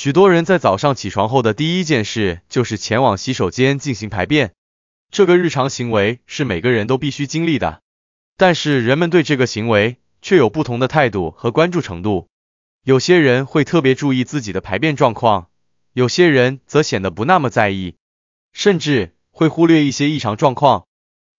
许多人在早上起床后的第一件事就是前往洗手间进行排便，这个日常行为是每个人都必须经历的。但是人们对这个行为却有不同的态度和关注程度。有些人会特别注意自己的排便状况，有些人则显得不那么在意，甚至会忽略一些异常状况。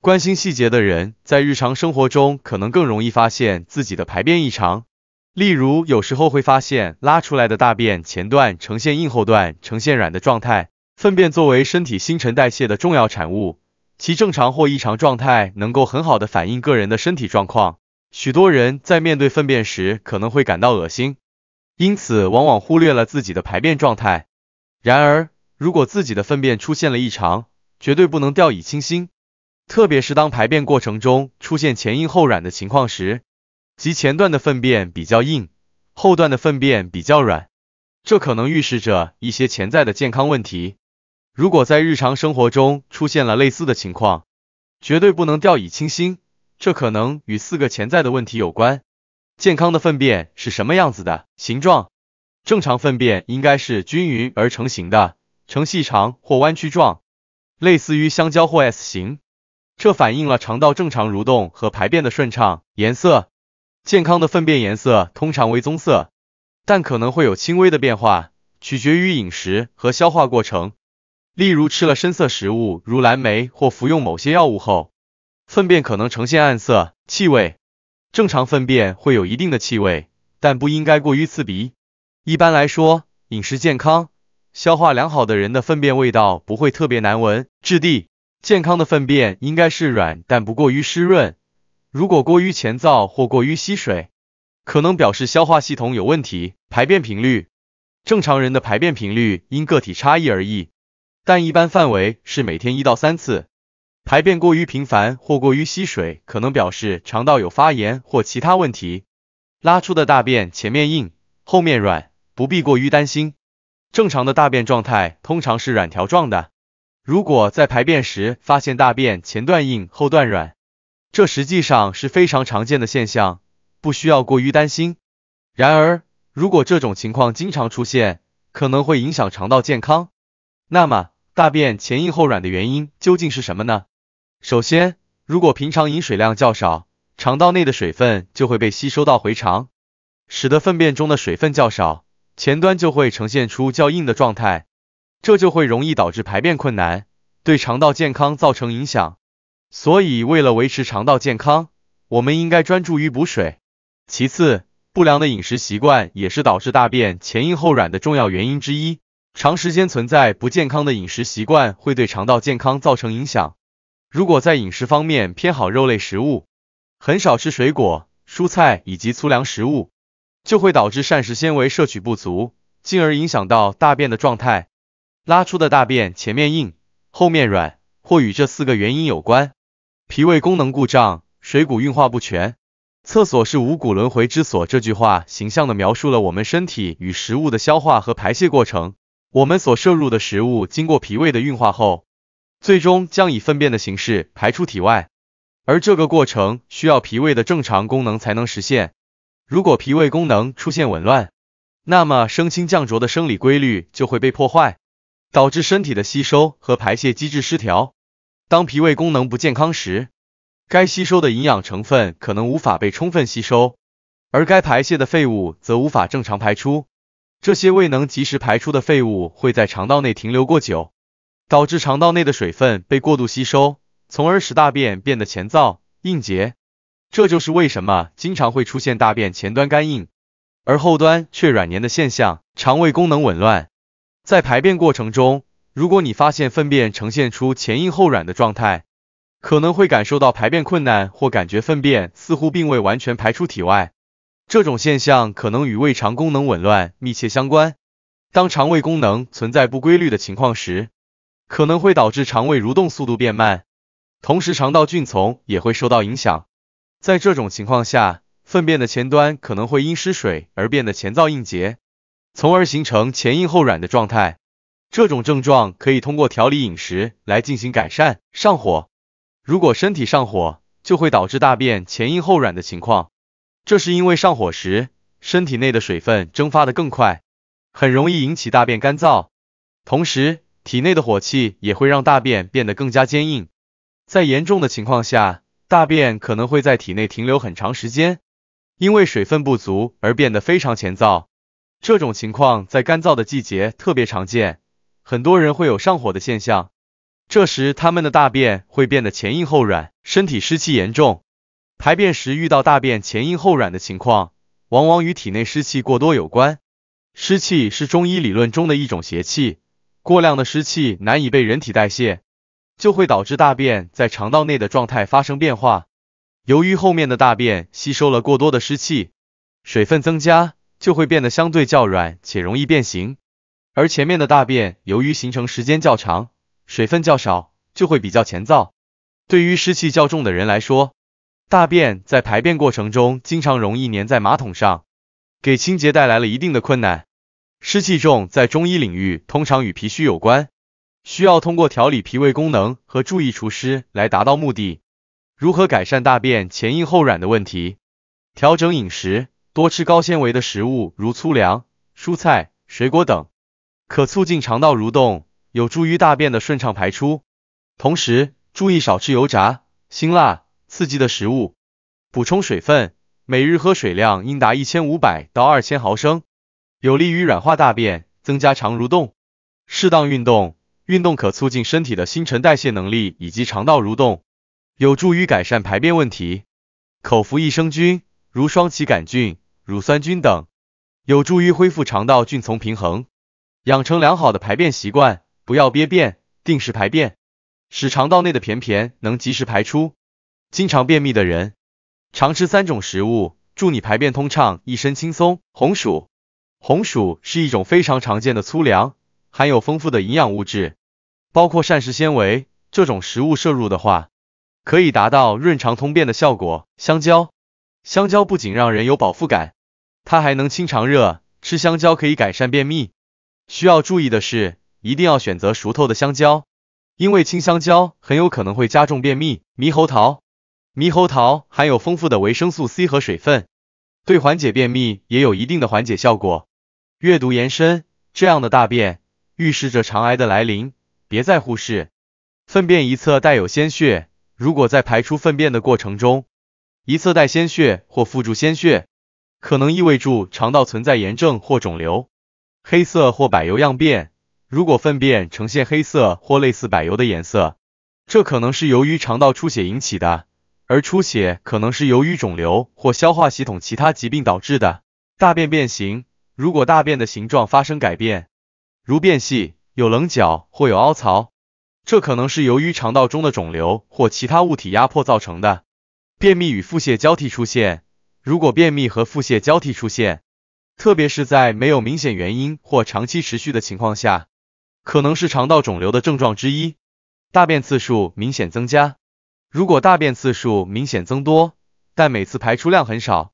关心细节的人在日常生活中可能更容易发现自己的排便异常。 例如，有时候会发现拉出来的大便前段呈现硬，后段呈现软的状态。粪便作为身体新陈代谢的重要产物，其正常或异常状态能够很好的反映个人的身体状况。许多人在面对粪便时可能会感到恶心，因此往往忽略了自己的排便状态。然而，如果自己的粪便出现了异常，绝对不能掉以轻心，特别是当排便过程中出现前硬后软的情况时。 即前段的粪便比较硬，后段的粪便比较软，这可能预示着一些潜在的健康问题。如果在日常生活中出现了类似的情况，绝对不能掉以轻心，这可能与4个潜在的问题有关。健康的粪便是什么样子的？形状。正常粪便应该是均匀而成型的，呈细长或弯曲状，类似于香蕉或 S 型，这反映了肠道正常蠕动和排便的顺畅。颜色。 健康的粪便颜色通常为棕色，但可能会有轻微的变化，取决于饮食和消化过程。例如，吃了深色食物如蓝莓或服用某些药物后，粪便可能呈现暗色。气味，正常粪便会有一定的气味，但不应该过于刺鼻。一般来说，饮食健康、消化良好的人的粪便味道不会特别难闻。质地，健康的粪便应该是软，但不过于湿润。 如果过于乾燥或过于吸水，可能表示消化系统有问题。排便频率，正常人的排便频率因个体差异而异，但一般范围是每天1到3次。排便过于频繁或过于吸水，可能表示肠道有发炎或其他问题。拉出的大便前面硬，后面软，不必过于担心。正常的大便状态通常是软条状的。如果在排便时发现大便前段硬，后段软， 这实际上是非常常见的现象，不需要过于担心。然而，如果这种情况经常出现，可能会影响肠道健康。那么，大便前硬后软的原因究竟是什么呢？首先，如果平常饮水量较少，肠道内的水分就会被吸收到回肠，使得粪便中的水分较少，前端就会呈现出较硬的状态，这就会容易导致排便困难，对肠道健康造成影响。 所以，为了维持肠道健康，我们应该专注于补水。其次，不良的饮食习惯也是导致大便前硬后软的重要原因之一。长时间存在不健康的饮食习惯会对肠道健康造成影响。如果在饮食方面偏好肉类食物，很少吃水果、蔬菜以及粗粮食物，就会导致膳食纤维摄取不足，进而影响到大便的状态。拉出的大便前面硬，后面软，或与这4个原因有关。 脾胃功能故障，水谷运化不全。厕所是五谷轮回之所，这句话形象地描述了我们身体与食物的消化和排泄过程。我们所摄入的食物经过脾胃的运化后，最终将以粪便的形式排出体外，而这个过程需要脾胃的正常功能才能实现。如果脾胃功能出现紊乱，那么升清降浊的生理规律就会被破坏，导致身体的吸收和排泄机制失调。 当脾胃功能不健康时，该吸收的营养成分可能无法被充分吸收，而该排泄的废物则无法正常排出。这些未能及时排出的废物会在肠道内停留过久，导致肠道内的水分被过度吸收，从而使大便变得乾燥、硬结。这就是为什么经常会出现大便前端干硬，而后端却软黏的现象。肠胃功能紊乱，在排便过程中， 如果你发现粪便呈现出前硬后软的状态，可能会感受到排便困难或感觉粪便似乎并未完全排出体外。这种现象可能与胃肠功能紊乱密切相关。当肠胃功能存在不规律的情况时，可能会导致肠胃蠕动速度变慢，同时肠道菌丛也会受到影响。在这种情况下，粪便的前端可能会因失水而变得乾燥硬结，从而形成前硬后软的状态。 这种症状可以通过调理饮食来进行改善。上火，如果身体上火，就会导致大便前硬后软的情况。这是因为上火时，身体内的水分蒸发得更快，很容易引起大便干燥，同时体内的火气也会让大便变得更加坚硬。在严重的情况下，大便可能会在体内停留很长时间，因为水分不足而变得非常乾燥。这种情况在干燥的季节特别常见，很多人会有上火的现象。这时他们的大便会变得前硬后软，身体湿气严重。排便时遇到大便前硬后软的情况，往往与体内湿气过多有关。湿气是中医理论中的一种邪气，过量的湿气难以被人体代谢，就会导致大便在肠道内的状态发生变化。由于后面的大便吸收了过多的湿气，水分增加，就会变得相对较软且容易变形。而前面的大便由于形成时间较长，水分较少，就会比较乾燥。对于湿气较重的人来说，大便在排便过程中经常容易粘在马桶上，给清洁带来了一定的困难。湿气重在中医领域通常与脾虚有关，需要通过调理脾胃功能和注意除湿来达到目的。如何改善大便前硬后软的问题？调整饮食，多吃高纤维的食物，如粗粮、蔬菜、水果等，可促进肠道蠕动，有助于大便的顺畅排出。同时，注意少吃油炸、辛辣、刺激的食物，补充水分。每日喝水量应达1500到2000毫升，有利于软化大便，增加肠蠕动。适当运动，运动可促进身体的新陈代谢能力以及肠道蠕动，有助于改善排便问题。口服益生菌，如双歧杆菌、乳酸菌等，有助于恢复肠道菌丛平衡。养成良好的排便习惯，不要憋便，定时排便，使肠道内的便便能及时排出。经常便秘的人，常吃3种食物，助你排便通畅，一身轻松。红薯，红薯是一种非常常见的粗粮，含有丰富的营养物质，包括膳食纤维。这种食物摄入的话，可以达到润肠通便的效果。香蕉，香蕉不仅让人有饱腹感，它还能清肠热，吃香蕉可以改善便秘。需要注意的是，一定要选择熟透的香蕉，因为青香蕉很有可能会加重便秘。猕猴桃，猕猴桃含有丰富的维生素 C 和水分，对缓解便秘也有一定的缓解效果。阅读延伸，这样的大便预示着肠癌的来临，别再忽视。粪便一侧带有鲜血，如果在排出粪便的过程中，一侧带鲜血或附注鲜血，可能意味着肠道存在炎症或肿瘤。黑色或柏油样便，如果粪便呈现黑色或类似柏油的颜色，这可能是由于肠道出血引起的。而出血可能是由于肿瘤或消化系统其他疾病导致的。大便变形，如果大便的形状发生改变，如变细、有棱角或有凹槽，这可能是由于肠道中的肿瘤或其他物体压迫造成的。便秘与腹泻交替出现，如果便秘和腹泻交替出现，特别是在没有明显原因或长期持续的情况下，可能是肠道肿瘤的症状之一。大便次数明显增加，如果大便次数明显增多，但每次排出量很少，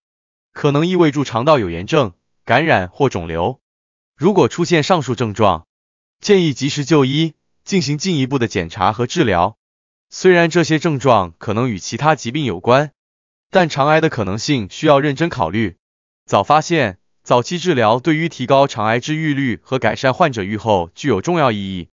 可能意味着肠道有炎症、感染或肿瘤。如果出现上述症状，建议及时就医，进行进一步的检查和治疗。虽然这些症状可能与其他疾病有关，但肠癌的可能性需要认真考虑。早发现、早期治疗对于提高肠癌治愈率和改善患者预后具有重要意义。